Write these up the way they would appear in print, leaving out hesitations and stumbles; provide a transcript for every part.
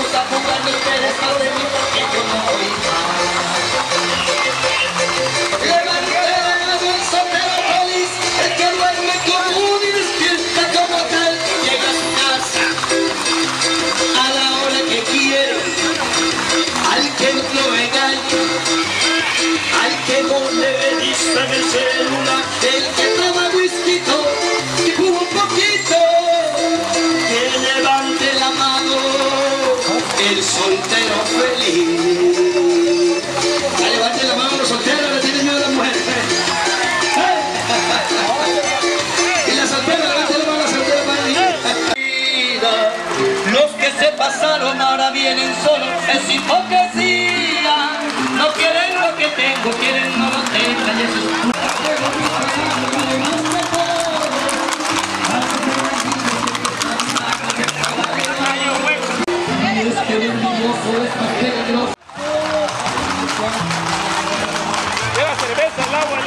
gusta jugar ni ustedes saben ni por qué yo no voy mal. Levanté un sombrero feliz, el que duerme como un y despierta como tal. Llega a su casa a la hora que quiero, al que no lo engaño, al que no le bendice en el celular, el que toma whiskito y fuma un poquito, que levante la mano, el soltero feliz. A levanten la mano los solteros, le tienen miedo a las mujeres. Y la soltera, levanten la mano a la soltera para mí. Los que se pasaron ahora vienen solos, es hipocresía. No quieren lo que tengo, quieren no lo tenga. Y eso es... Lleva cerveza, el agua.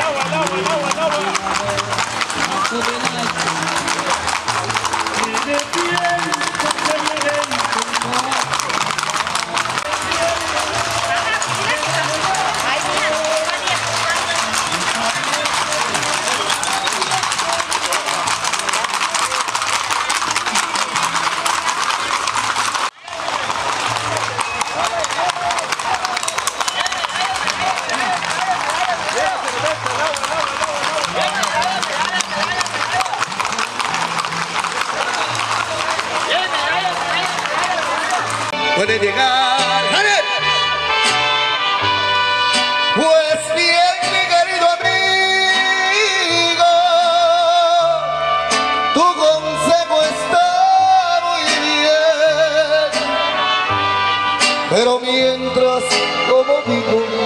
Puede llegar, pues bien, mi querido amigo, tu consejo está muy bien, pero mientras, como digo,